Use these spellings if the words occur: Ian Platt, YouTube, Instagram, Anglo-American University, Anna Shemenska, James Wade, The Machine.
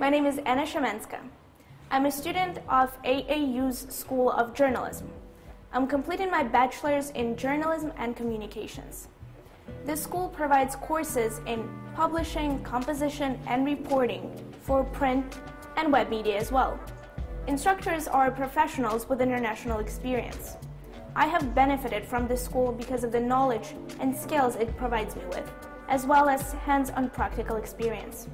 My name is Anna Shemenska. I'm a student of AAU's School of Journalism. I'm completing my bachelor's in journalism and communications. This school provides courses in publishing, composition, and reporting for print and web media as well. Instructors are professionals with international experience. I have benefited from this school because of the knowledge and skills it provides me with, as well as hands-on practical experience.